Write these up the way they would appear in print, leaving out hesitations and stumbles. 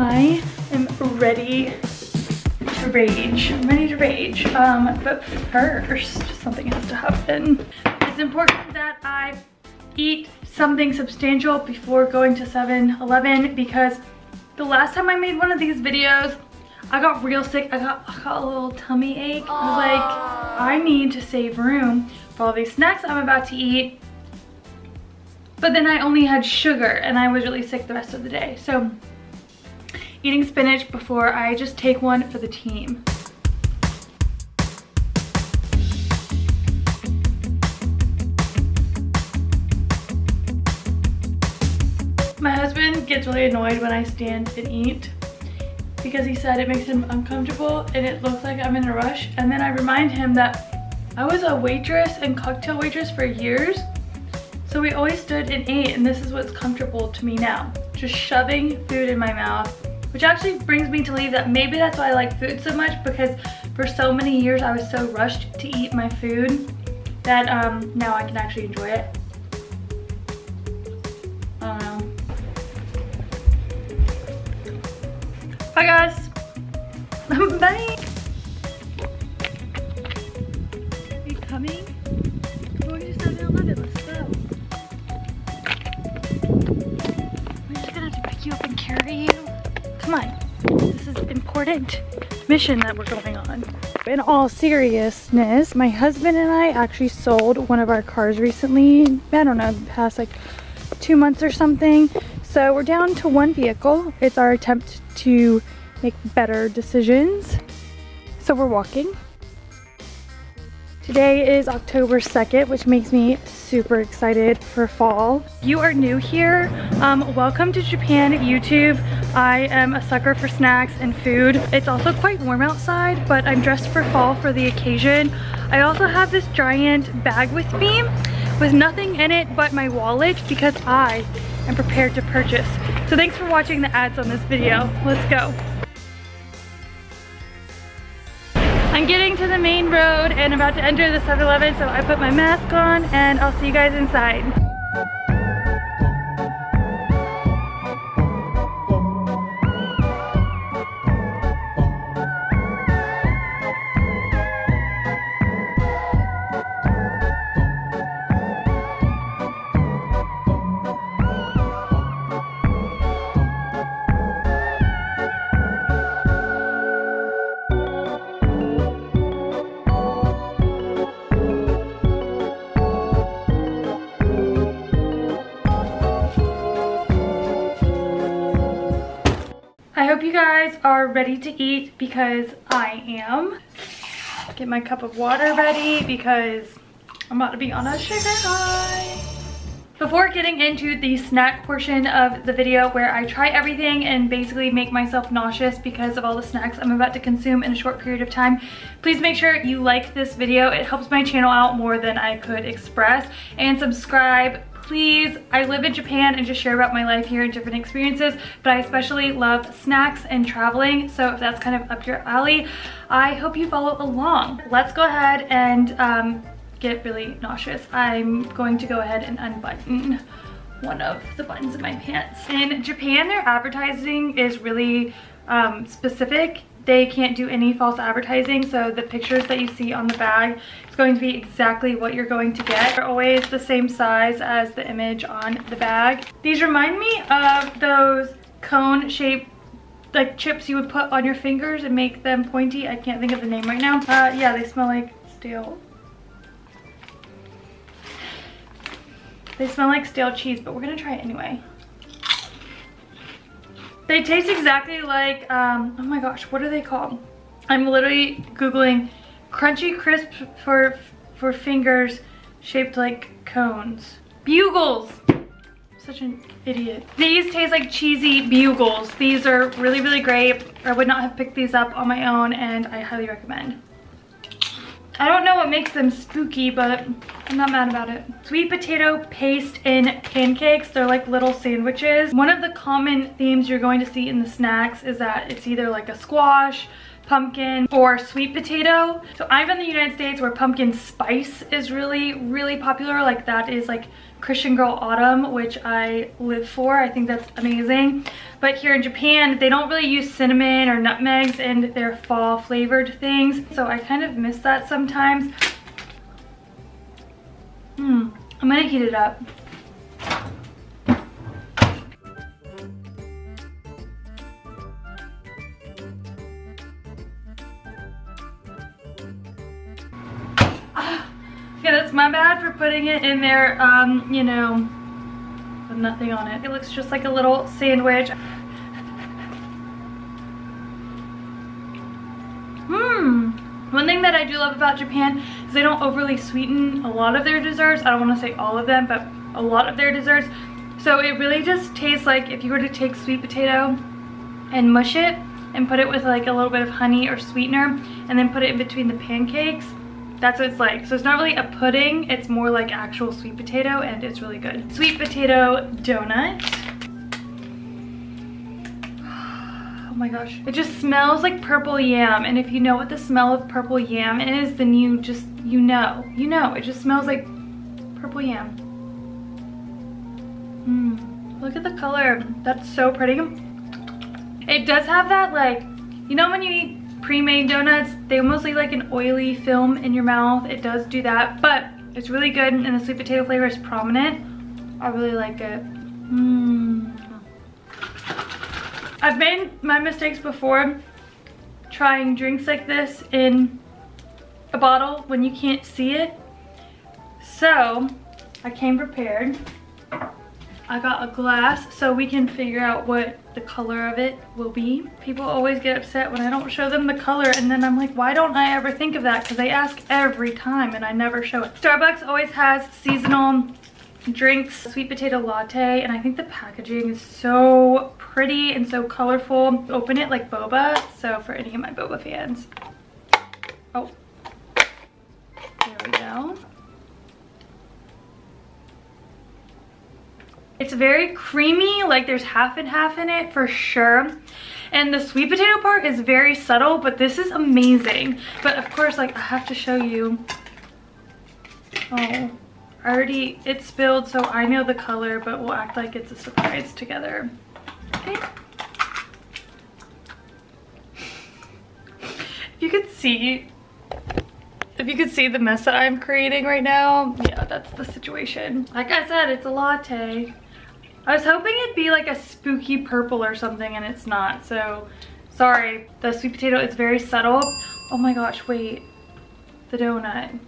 I am ready to rage. I'm ready to rage. But first, something has to happen. It's important that I eat something substantial before going to 7-Eleven because the last time I made one of these videos, I got real sick. I got a little tummy ache. I was like, I need to save room for all these snacks I'm about to eat. But then I only had sugar and I was really sick the rest of the day. So eating spinach before I just take one for the team. My husband gets really annoyed when I stand and eat, because he said it makes him uncomfortable and it looks like I'm in a rush. And then I remind him that I was a waitress and cocktail waitress for years. So we always stood and ate, and this is what's comfortable to me now. Just shoving food in my mouth, which actually brings me to believe that maybe that's why I like food so much, because for so many years I was so rushed to eat my food that now I can actually enjoy it. I don't know. Bye guys. Bye. Are you coming? We're going to 7-Eleven. Let's go. We're just gonna have to pick you up and carry you. Come on. This is an important mission that we're going on. In all seriousness, my husband and I actually sold one of our cars recently. I don't know, the past like 2 months or something. So we're down to one vehicle. It's our attempt to make better decisions. So we're walking. Today is October 2nd, which makes me super excited for fall. If you are new here, welcome to Japan YouTube. I am a sucker for snacks and food. It's also quite warm outside, but I'm dressed for fall for the occasion. I also have this giant bag with me with nothing in it but my wallet because I am prepared to purchase. So thanks for watching the ads on this video. Let's go. I'm getting to the main road and about to enter the 7-Eleven, so I put my mask on and I'll see you guys inside. You guys are ready to eat because I am. Get my cup of water ready because I'm about to be on a sugar high. Before getting into the snack portion of the video where I try everything and basically make myself nauseous because of all the snacks I'm about to consume in a short period of time, please make sure you like this video. It helps my channel out more than I could express. And subscribe. Please, I live in Japan and just share about my life here and different experiences, but I especially love snacks and traveling, so if that's kind of up your alley, I hope you follow along. Let's go ahead and get really nauseous. I'm going to go ahead and unbutton one of the buttons in my pants. In Japan, their advertising is really specific. They can't do any false advertising, so the pictures that you see on the bag is going to be exactly what you're going to get. They're always the same size as the image on the bag. These remind me of those cone-shaped like chips you would put on your fingers and make them pointy. I can't think of the name right now. Yeah, they smell like stale. They smell like stale cheese, but we're gonna try it anyway. They taste exactly like, oh my gosh, what are they called? I'm literally Googling crunchy crisp for fingers shaped like cones. Bugles! Such an idiot. These taste like cheesy bugles. These are really, really great. I would not have picked these up on my own and I highly recommend. I don't know what makes them spooky, but I'm not mad about it. Sweet potato paste in pancakes. They're like little sandwiches. One of the common themes you're going to see in the snacks is that it's either like a squash, pumpkin, or sweet potato. So I'm in the United States where pumpkin spice is really, really popular. Like that is like Christian Girl Autumn, which I live for. I think that's amazing. But here in Japan, they don't really use cinnamon or nutmegs in their fall flavored things. So I kind of miss that sometimes. I'm gonna heat it up. Okay, that's my bad for putting it in there, you know, with nothing on it. It looks just like a little sandwich. One thing that I do love about Japan is they don't overly sweeten a lot of their desserts. I don't want to say all of them, but a lot of their desserts. So it really just tastes like if you were to take sweet potato and mush it and put it with like a little bit of honey or sweetener and then put it in between the pancakes. That's what it's like. So it's not really a pudding, it's more like actual sweet potato, and it's really good. Sweet potato donut. Oh my gosh. It just smells like purple yam, and if you know what the smell of purple yam is, then you just, you know. It just smells like purple yam. Look at the color. That's so pretty. It does have that, like, you know when you eat pre-made donuts, they almost leave like an oily film in your mouth. It does do that, but it's really good, and the sweet potato flavor is prominent. I really like it. I've made my mistakes before trying drinks like this in a bottle when you can't see it. So I came prepared. I got a glass so we can figure out what the color of it will be. People always get upset when I don't show them the color, and then I'm like, why don't I ever think of that? Because they ask every time and I never show it. Starbucks always has seasonal drinks, sweet potato latte, and I think the packaging is so pretty and so colorful. Open it like boba, so for any of my boba fans. Oh, there we go. It's very creamy, like there's half and half in it for sure. And the sweet potato part is very subtle, but this is amazing. But of course, like I have to show you. Oh, it spilled, so I know the color, but we'll act like it's a surprise together. Okay. If you could see the mess that I'm creating right now, yeah, that's the situation. Like I said, it's a latte. I was hoping it'd be like a spooky purple or something, and it's not, so sorry. The sweet potato is very subtle. Oh my gosh, wait, the donut.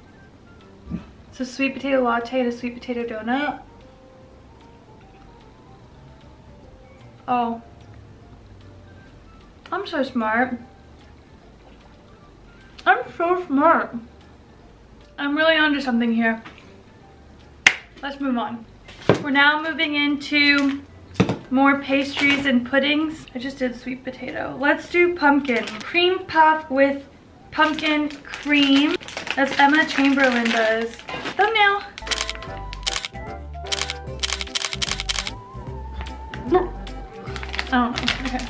It's a sweet potato latte and a sweet potato donut. Oh, I'm so smart. I'm so smart. I'm really onto something here. Let's move on. We're now moving into more pastries and puddings. I just did sweet potato. Let's do pumpkin. Cream puff with pumpkin cream, as Emma Chamberlain does. Thumbnail. Oh, okay.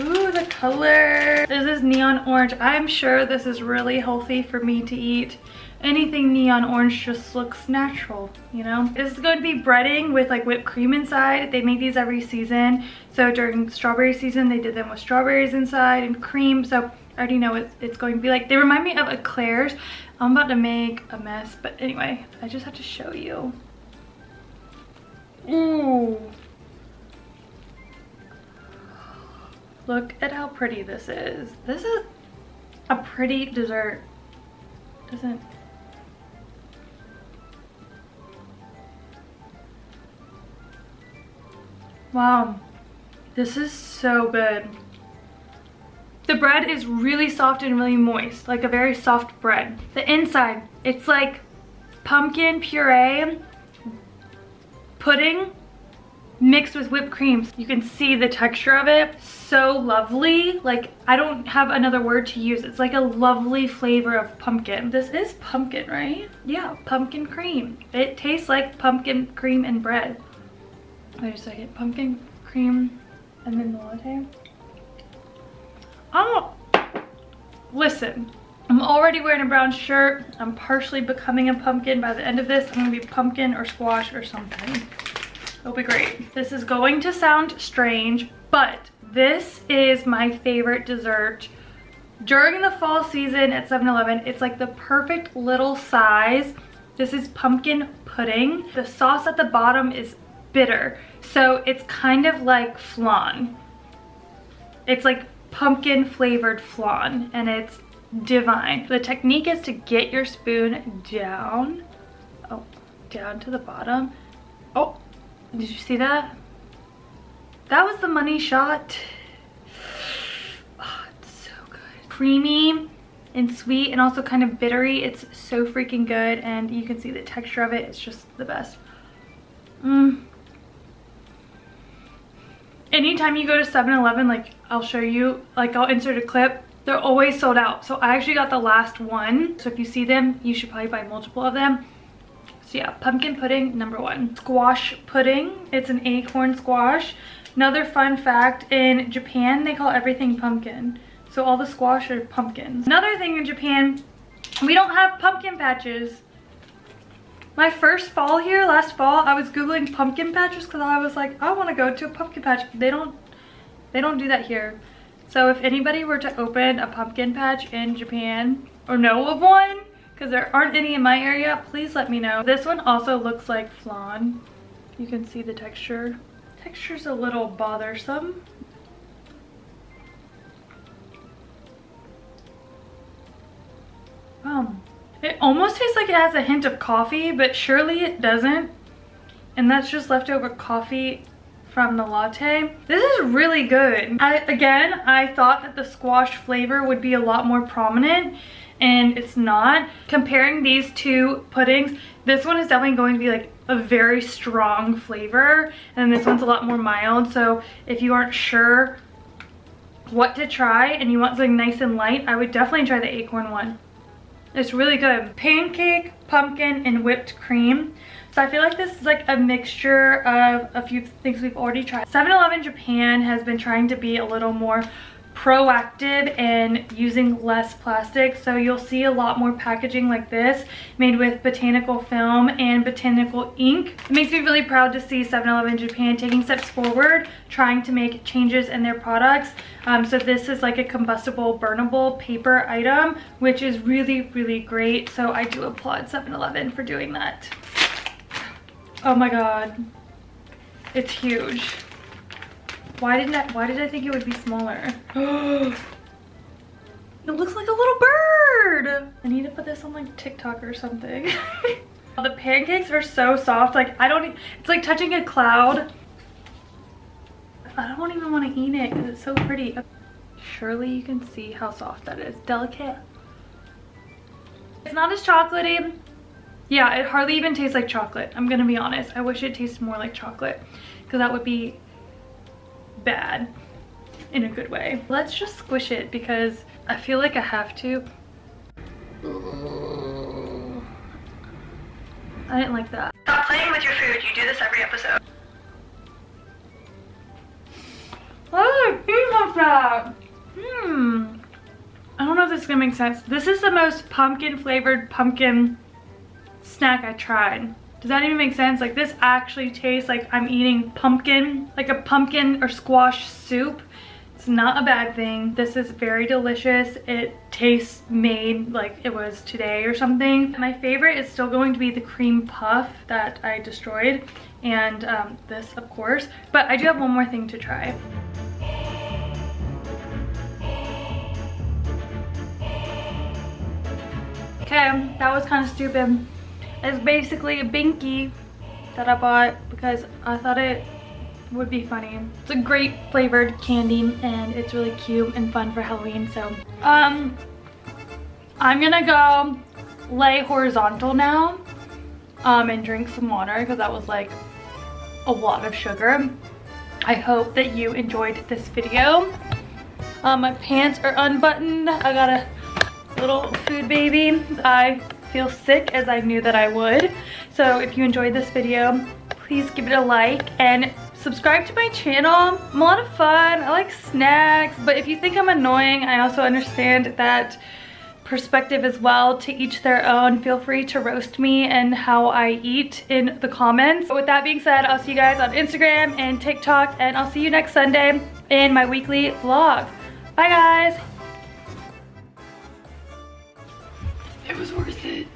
Ooh, the color. There's this neon orange. I'm sure this is really healthy for me to eat. Anything neon orange just looks natural, you know? This is going to be breading with like whipped cream inside. They make these every season. So during strawberry season, they did them with strawberries inside and cream. So I already know what it's going to be like. They remind me of eclairs. I'm about to make a mess, but anyway, I just have to show you. Ooh. Look at how pretty this is. This is a pretty dessert. Doesn't... Wow, this is so good. The bread is really soft and really moist, like a very soft bread. The inside, it's like pumpkin puree pudding mixed with whipped cream. You can see the texture of it. So lovely. Like, I don't have another word to use. It's like a lovely flavor of pumpkin. This is pumpkin, right? Yeah, pumpkin cream. It tastes like pumpkin cream and bread. Wait a second. Pumpkin cream and then the latte. Oh, Listen, I'm already wearing a brown shirt. I'm partially becoming a pumpkin. By the end of this, I'm gonna be pumpkin or squash or something. It'll be great. This is going to sound strange, but this is my favorite dessert. During the fall season at 7-Eleven, it's like the perfect little size. This is pumpkin pudding. The sauce at the bottom is bitter, so it's kind of like flan. It's like pumpkin flavored flan, and it's divine. The technique is to get your spoon down, down to the bottom. Oh, did you see that? That was the money shot. Oh, it's so good. Creamy and sweet and also kind of bittery. It's so freaking good, and you can see the texture of it. It's just the best. Anytime you go to 7-Eleven, like I'll show you, like I'll insert a clip, they're always sold out. So I actually got the last one. So if you see them, you should probably buy multiple of them. So yeah, pumpkin pudding, #1. Squash pudding, it's an acorn squash. Another fun fact, in Japan, they call everything pumpkin. So all the squash are pumpkins. Another thing in Japan, we don't have pumpkin patches. My first fall here, last fall, I was Googling pumpkin patches because I was like, I want to go to a pumpkin patch. They don't do that here. So if anybody were to open a pumpkin patch in Japan or know of one, because there aren't any in my area, please let me know. This one also looks like flan. You can see the texture. Texture's a little bothersome. It almost tastes like it has a hint of coffee, but surely it doesn't. And that's just leftover coffee from the latte. This is really good. I thought that the squash flavor would be a lot more prominent, and it's not. Comparing these two puddings, this one is definitely going to be like a very strong flavor, and this one's a lot more mild. So if you aren't sure what to try and you want something nice and light, I would definitely try the acorn one. It's really good. Pancake, pumpkin, and whipped cream. So I feel like this is like a mixture of a few things we've already tried. 7-Eleven Japan has been trying to be a little more proactive and using less plastic. So you'll see a lot more packaging like this made with botanical film and botanical ink. It makes me really proud to see 7-Eleven Japan taking steps forward, trying to make changes in their products. So this is like a combustible, burnable paper item, which is really, really great. So I do applaud 7-Eleven for doing that. Oh my God, it's huge. Why did I think it would be smaller? It looks like a little bird. I need to put this on like TikTok or something. The pancakes are so soft. Like it's like touching a cloud. I don't even want to eat it because it's so pretty. Surely you can see how soft that is. Delicate. It's not as chocolatey. Yeah, it hardly even tastes like chocolate. I'm gonna be honest. I wish it tasted more like chocolate, because that would be bad in a good way. Let's just squish it because I feel like I have to. I didn't like that. Stop playing with your food. You do this every episode. Why did I feel like that? I don't know if this is gonna make sense. This is the most pumpkin flavored pumpkin snack I tried. Does that even make sense? Like this actually tastes like I'm eating pumpkin, like a pumpkin or squash soup. It's not a bad thing. This is very delicious. It tastes made like it was today or something. My favorite is still going to be the cream puff that I destroyed, and this of course, but I do have one more thing to try. Okay, that was kind of stupid. It's basically a binky that I bought because I thought it would be funny. It's a grape flavored candy, and it's really cute and fun for Halloween. So I'm gonna go lay horizontal now and drink some water because that was like a lot of sugar. I hope that you enjoyed this video. My pants are unbuttoned. I got a little food baby. I feel sick, as I knew that I would. So if you enjoyed this video, please give it a like and Subscribe to my channel. I'm a lot of fun. I like snacks, but if you think I'm annoying, I also understand that perspective as well. To each their own. Feel free to roast me and how I eat in the comments. But with that being said, I'll see you guys on Instagram and TikTok, and I'll see you next Sunday in my weekly vlog. Bye guys. It was worth it.